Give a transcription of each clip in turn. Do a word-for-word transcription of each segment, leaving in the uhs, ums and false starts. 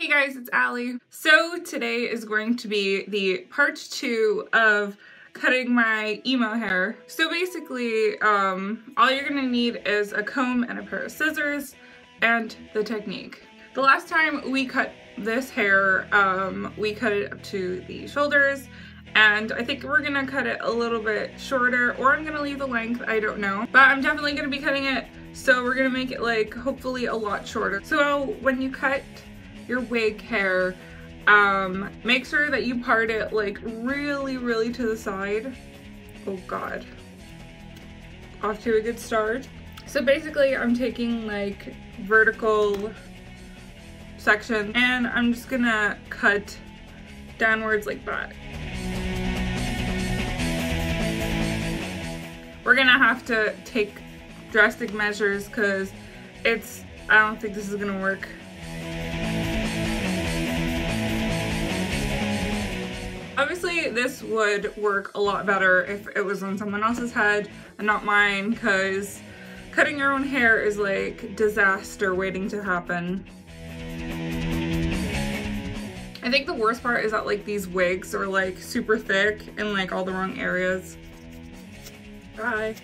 Hey guys, it's Allie. So today is going to be the part two of cutting my emo hair. So basically, um, all you're gonna need is a comb and a pair of scissors and the technique. The last time we cut this hair, um, we cut it up to the shoulders, and I think we're gonna cut it a little bit shorter, or I'm gonna leave the length, I don't know. But I'm definitely gonna be cutting it, so we're gonna make it like, hopefully a lot shorter. So when you cut your wig hair, um, make sure that you part it like really, really to the side. Oh God, off to a good start. So basically I'm taking like vertical section and I'm just gonna cut downwards like that. We're gonna have to take drastic measures because it's, I don't think this is gonna work. Obviously, this would work a lot better if it was on someone else's head and not mine, because cutting your own hair is like disaster waiting to happen. I think the worst part is that like these wigs are like super thick in like all the wrong areas. Bye.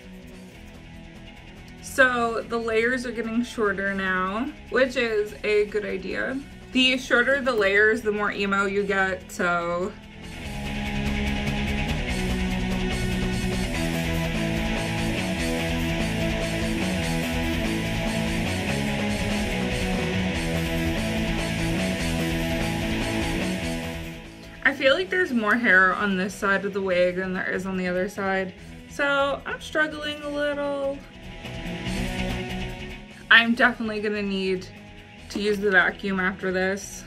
So the layers are getting shorter now, which is a good idea. The shorter the layers, the more emo you get, so I feel like there's more hair on this side of the wig than there is on the other side, so I'm struggling a little. I'm definitely gonna need to use the vacuum after this.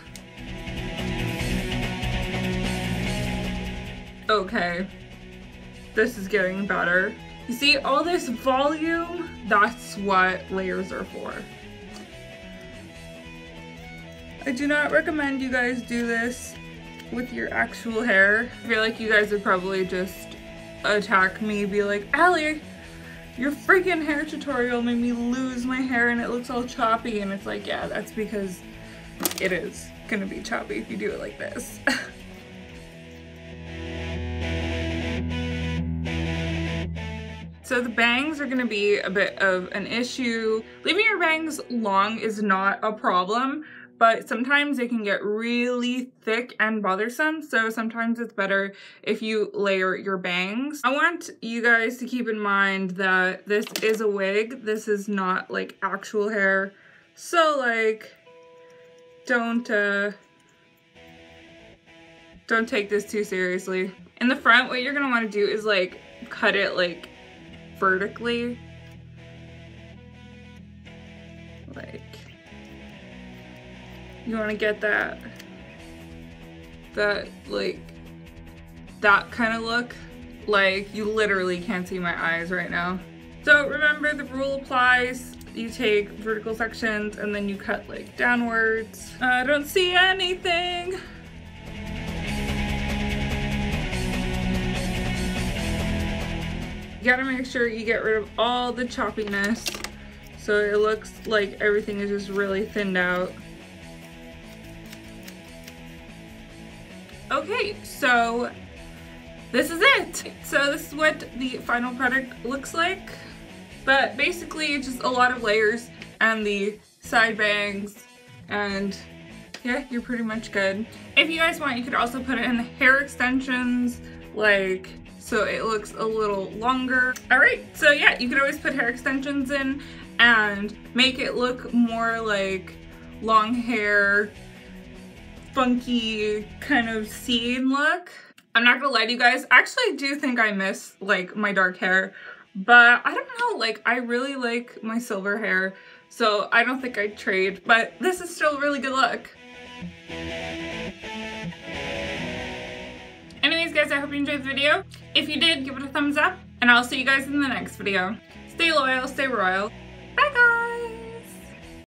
Okay, this is getting better. You see all this volume? That's what layers are for. I do not recommend you guys do this with your actual hair. I feel like you guys would probably just attack me, be like, Allie, your freaking hair tutorial made me lose my hair and it looks all choppy. And it's like, yeah, that's because it is gonna be choppy if you do it like this. So the bangs are gonna be a bit of an issue. Leaving your bangs long is not a problem, but sometimes they can get really thick and bothersome, so sometimes it's better if you layer your bangs. I want you guys to keep in mind that this is a wig, this is not like actual hair, so like don't uh, don't take this too seriously. In the front, what you're gonna wanna do is like cut it like vertically, like you want to get that, that like, that kind of look. Like you literally can't see my eyes right now. So remember, the rule applies. You take vertical sections and then you cut like downwards. I don't see anything. You gotta make sure you get rid of all the choppiness, so it looks like everything is just really thinned out. Okay, so this is it. So this is what the final product looks like. But basically just a lot of layers and the side bangs, and yeah, you're pretty much good. If you guys want, you could also put in hair extensions, like so it looks a little longer. All right, so yeah, you can always put hair extensions in and make it look more like long hair, funky kind of scene look. I'm not gonna lie to you guys, I actually do think I miss like my dark hair, but I don't know, like I really like my silver hair, so I don't think I'd trade, but this is still a really good look. Anyways guys, I hope you enjoyed the video. If you did, give it a thumbs up, and I'll see you guys in the next video. Stay loyal, stay royal.